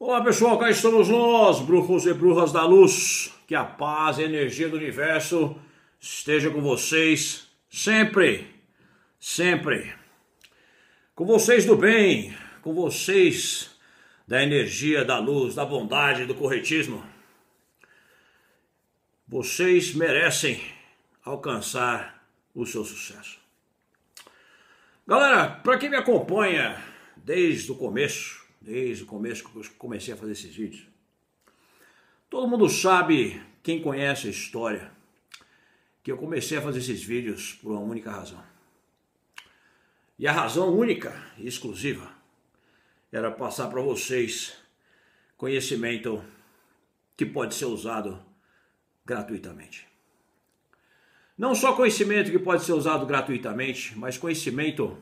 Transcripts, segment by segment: Olá pessoal, cá estamos nós, bruxos e bruxas da luz. Que a paz e a energia do universo esteja com vocês sempre, sempre. Com vocês do bem, com vocês da energia, da luz, da bondade, do corretismo. Vocês merecem alcançar o seu sucesso. Galera, para quem me acompanha desde o começo que eu comecei a fazer esses vídeos. Todo mundo sabe, quem conhece a história, que eu comecei a fazer esses vídeos por uma única razão. E a razão única e exclusiva era passar para vocês conhecimento que pode ser usado gratuitamente. Não só conhecimento que pode ser usado gratuitamente, mas conhecimento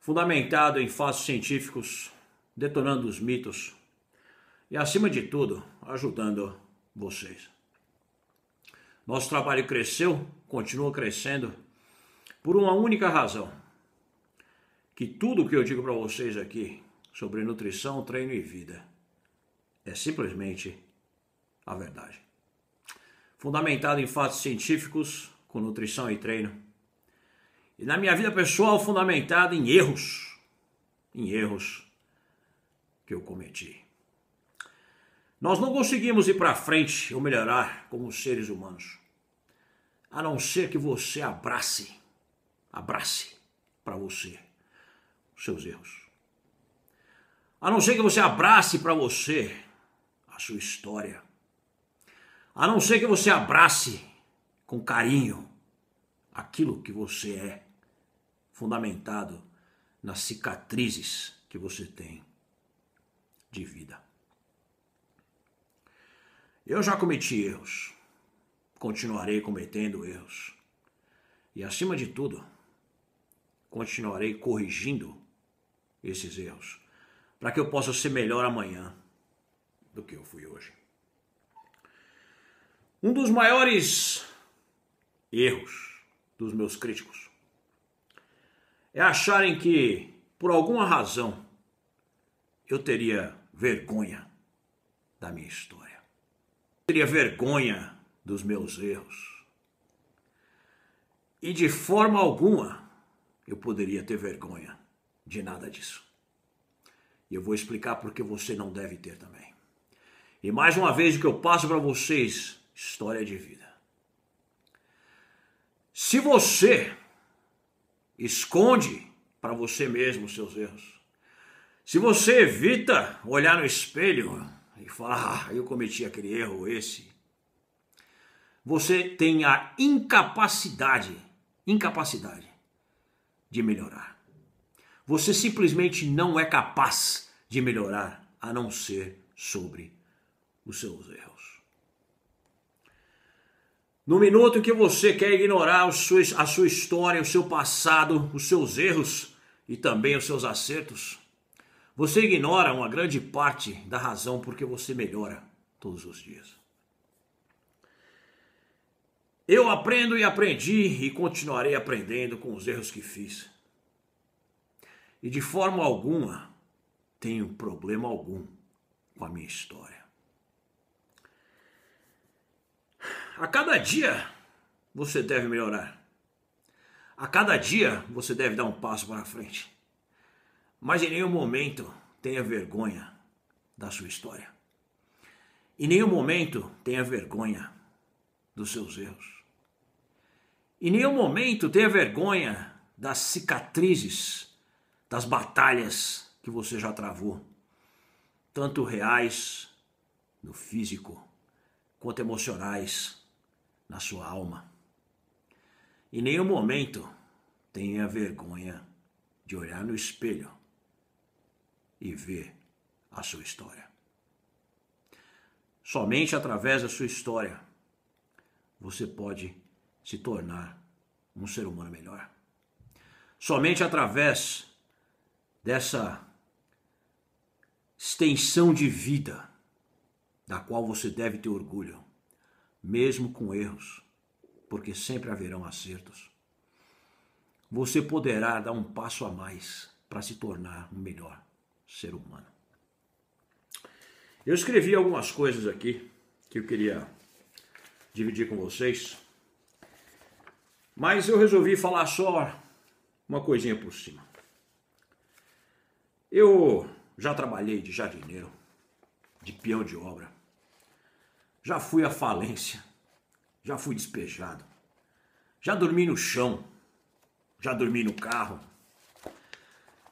fundamentado em fatos científicos, detonando os mitos e, acima de tudo, ajudando vocês. Nosso trabalho cresceu, continua crescendo, por uma única razão, que tudo o que eu digo para vocês aqui sobre nutrição, treino e vida é simplesmente a verdade. Fundamentado em fatos científicos, com nutrição e treino, e na minha vida pessoal fundamentado em erros, que eu cometi. Nós não conseguimos ir para frente ou melhorar como seres humanos, a não ser que você abrace para você os seus erros. A não ser que você abrace para você a sua história. A não ser que você abrace com carinho aquilo que você é, fundamentado nas cicatrizes que você tem de vida. Eu já cometi erros, continuarei cometendo erros e, acima de tudo, continuarei corrigindo esses erros para que eu possa ser melhor amanhã do que eu fui hoje. Um dos maiores erros dos meus críticos é acharem que, por alguma razão, eu teria vergonha da minha história. Eu teria vergonha dos meus erros. E de forma alguma eu poderia ter vergonha de nada disso. E eu vou explicar porque você não deve ter também. E mais uma vez o que eu passo para vocês, história de vida. Se você esconde para você mesmo os seus erros, se você evita olhar no espelho e falar, eu cometi aquele erro ou esse, você tem a incapacidade de melhorar. Você simplesmente não é capaz de melhorar, a não ser sobre os seus erros. No minuto que você quer ignorar a sua história, o seu passado, os seus erros e também os seus acertos, você ignora uma grande parte da razão porque você melhora todos os dias. Eu aprendo e aprendi e continuarei aprendendo com os erros que fiz. E de forma alguma tenho problema algum com a minha história. A cada dia você deve melhorar. A cada dia você deve dar um passo para frente. Mas em nenhum momento tenha vergonha da sua história. Em nenhum momento tenha vergonha dos seus erros. Em nenhum momento tenha vergonha das cicatrizes, das batalhas que você já travou. Tanto reais no físico, quanto emocionais na sua alma. Em nenhum momento tenha vergonha de olhar no espelho e ver a sua história. Somente através da sua história você pode se tornar um ser humano melhor. Somente através dessa extensão de vida da qual você deve ter orgulho, mesmo com erros, porque sempre haverão acertos, você poderá dar um passo a mais para se tornar um melhor ser humano. Eu escrevi algumas coisas aqui que eu queria dividir com vocês, mas eu resolvi falar só uma coisinha por cima. Eu já trabalhei de jardineiro, de peão de obra, já fui à falência, já fui despejado, já dormi no chão, já dormi no carro,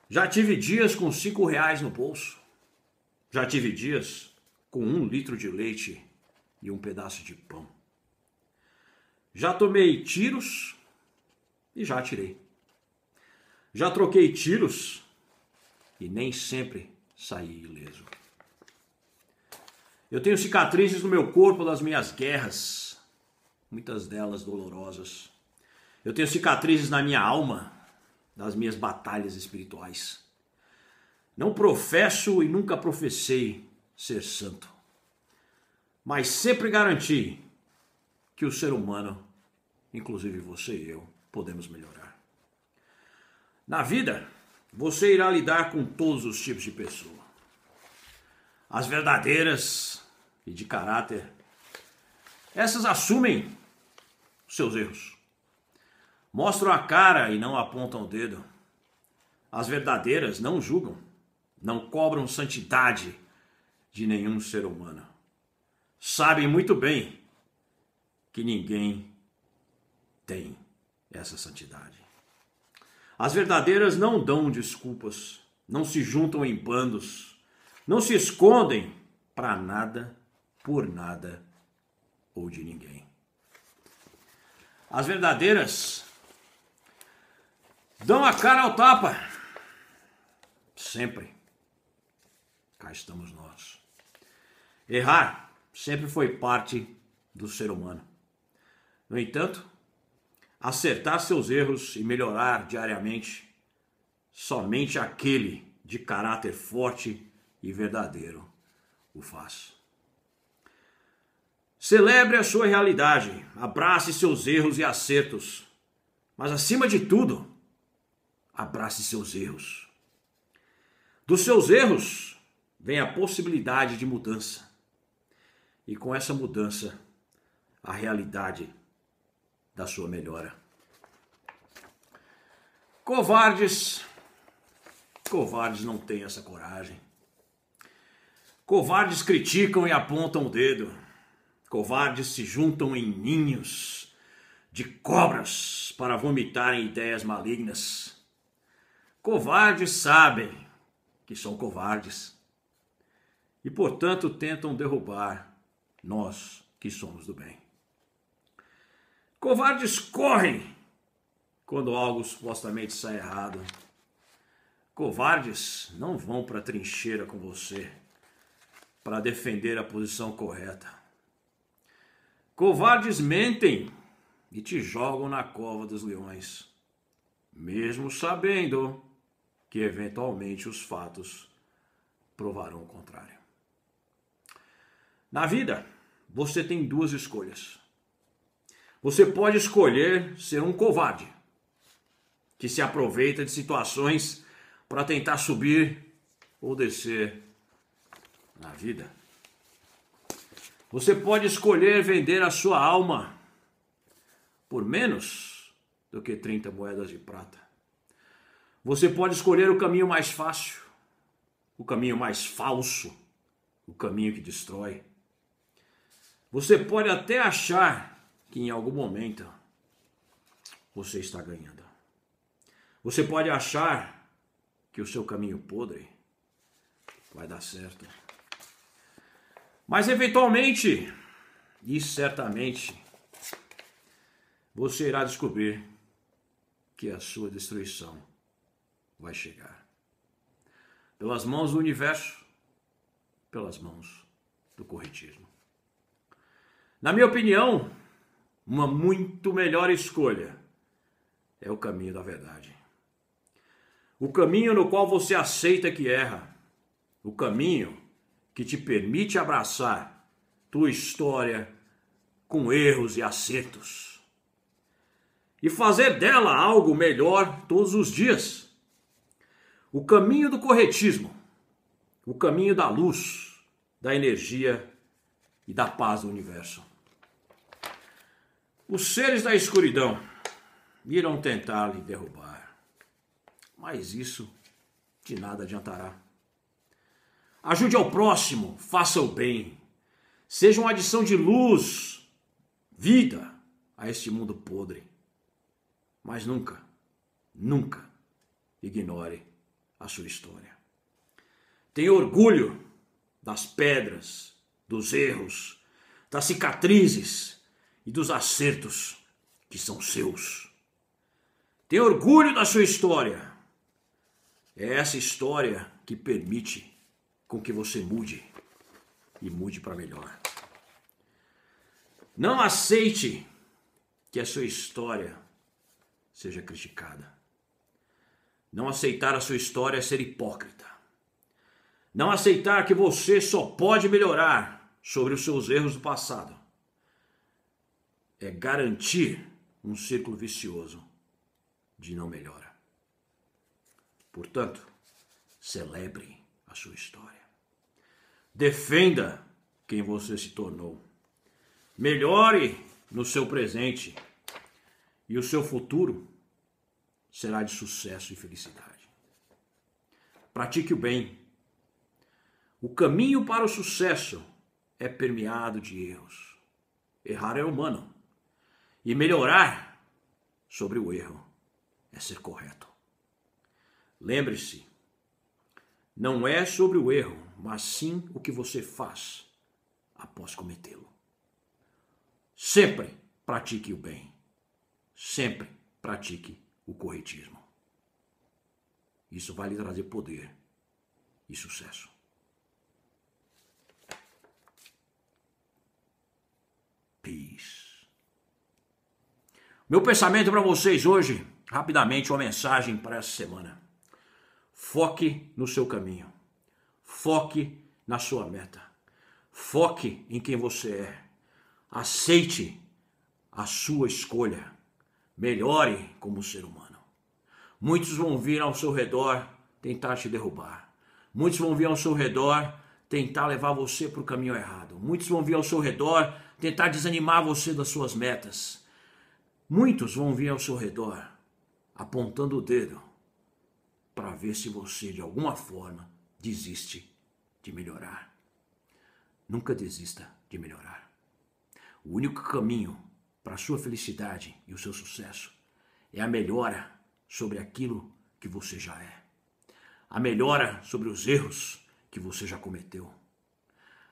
já tive dias com R$5 no bolso, já tive dias com 1 litro de leite e um pedaço de pão. Já tomei tiros e já atirei. Já troquei tiros e nem sempre saí ileso. Eu tenho cicatrizes no meu corpo das minhas guerras, muitas delas dolorosas. Eu tenho cicatrizes na minha alma, das minhas batalhas espirituais. Não professo e nunca professei ser santo, mas sempre garanti que o ser humano, inclusive você e eu, podemos melhorar. Na vida, você irá lidar com todos os tipos de pessoa. As verdadeiras e de caráter, essas assumem seus erros. Mostram a cara e não apontam o dedo. As verdadeiras não julgam. Não cobram santidade de nenhum ser humano. Sabem muito bem que ninguém tem essa santidade. As verdadeiras não dão desculpas, não se juntam em bandos, não se escondem para nada, por nada ou de ninguém. As verdadeiras dão a cara ao tapa, sempre. Cá estamos nós. Errar sempre foi parte do ser humano. No entanto, acertar seus erros e melhorar diariamente, somente aquele de caráter forte e verdadeiro o faz. Celebre a sua realidade, abrace seus erros e acertos, mas acima de tudo, abrace seus erros. Dos seus erros vem a possibilidade de mudança. E com essa mudança, a realidade da sua melhora. Covardes não têm essa coragem. Covardes criticam e apontam o dedo. Covardes se juntam em ninhos de cobras para vomitarem ideias malignas. Covardes sabem que são covardes. E, portanto, tentam derrubar nós que somos do bem. Covardes correm quando algo supostamente sai errado. Covardes não vão para a trincheira com você para defender a posição correta. Covardes mentem e te jogam na cova dos leões, mesmo sabendo que, eventualmente, os fatos provarão o contrário. Na vida, você tem duas escolhas. Você pode escolher ser um covarde, que se aproveita de situações para tentar subir ou descer na vida. Você pode escolher vender a sua alma por menos do que 30 moedas de prata. Você pode escolher o caminho mais fácil, o caminho mais falso, o caminho que destrói. Você pode até achar que em algum momento você está ganhando. Você pode achar que o seu caminho podre vai dar certo. Mas eventualmente, e certamente, você irá descobrir que a sua destruição vai chegar. Pelas mãos do universo, pelas mãos do correntismo. Na minha opinião, uma muito melhor escolha é o caminho da verdade. O caminho no qual você aceita que erra. O caminho que te permite abraçar tua história com erros e acertos. E fazer dela algo melhor todos os dias. O caminho do corretismo. O caminho da luz. da energia e da paz do universo. Os seres da escuridão irão tentar lhe derrubar, mas isso de nada adiantará. Ajude ao próximo, faça o bem, seja uma adição de luz, vida a este mundo podre. Mas nunca, nunca ignore a sua história. Tenha orgulho das pedras, dos erros, das cicatrizes e dos acertos que são seus. Tenha orgulho da sua história. É essa história que permite com que você mude e mude para melhor. Não aceite que a sua história seja criticada. Não aceitar a sua história é ser hipócrita. Não aceitar que você só pode melhorar sobre os seus erros do passado é garantir um círculo vicioso de não melhora. Portanto, celebre a sua história. Defenda quem você se tornou. Melhore no seu presente e o seu futuro será de sucesso e felicidade. Pratique o bem. O caminho para o sucesso é permeado de erros. Errar é humano. E melhorar sobre o erro é ser correto. Lembre-se, não é sobre o erro, mas sim o que você faz após cometê-lo. Sempre pratique o bem. Sempre pratique o corretismo. Isso vai lhe trazer poder e sucesso. Peace. Meu pensamento para vocês hoje, rapidamente, uma mensagem para essa semana. Foque no seu caminho. Foque na sua meta. Foque em quem você é. Aceite a sua escolha. Melhore como ser humano. Muitos vão vir ao seu redor tentar te derrubar. Muitos vão vir ao seu redor tentar levar você para o caminho errado. Muitos vão vir ao seu redor tentar desanimar você das suas metas. Muitos vão vir ao seu redor apontando o dedo para ver se você, de alguma forma, desiste de melhorar. Nunca desista de melhorar. O único caminho para a sua felicidade e o seu sucesso é a melhora sobre aquilo que você já é. A melhora sobre os erros que você já cometeu.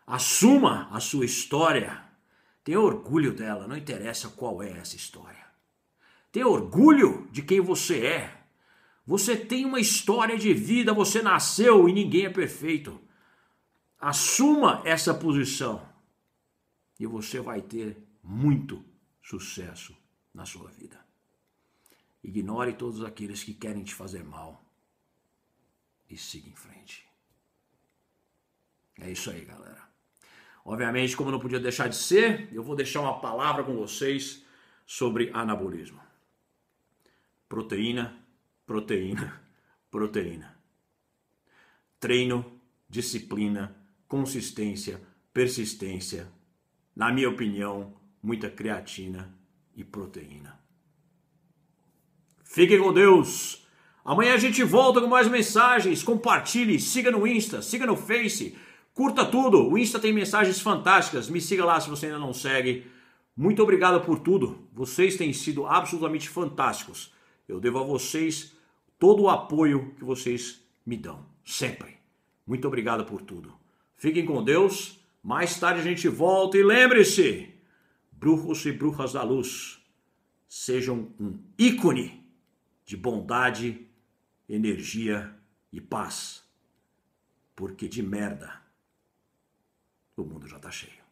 Assuma a sua história. Tenha orgulho dela, não interessa qual é essa história. Tenha orgulho de quem você é. Você tem uma história de vida, você nasceu e ninguém é perfeito. Assuma essa posição e você vai ter muito sucesso na sua vida. Ignore todos aqueles que querem te fazer mal e siga em frente. É isso aí, galera. Obviamente, como não podia deixar de ser, eu vou deixar uma palavra com vocês sobre anabolismo. Proteína, proteína, proteína. Treino, disciplina, consistência, persistência. Na minha opinião, muita creatina e proteína. Fiquem com Deus. Amanhã a gente volta com mais mensagens. Compartilhe, siga no Insta, siga no Face. Curta tudo, o Insta tem mensagens fantásticas, me siga lá se você ainda não segue. Muito obrigado por tudo, vocês têm sido absolutamente fantásticos. Eu devo a vocês todo o apoio que vocês me dão, sempre. Muito obrigado por tudo. Fiquem com Deus, mais tarde a gente volta e lembre-se, bruxos e bruxas da luz, sejam um ícone de bondade, energia e paz, porque de merda o mundo já tá cheio.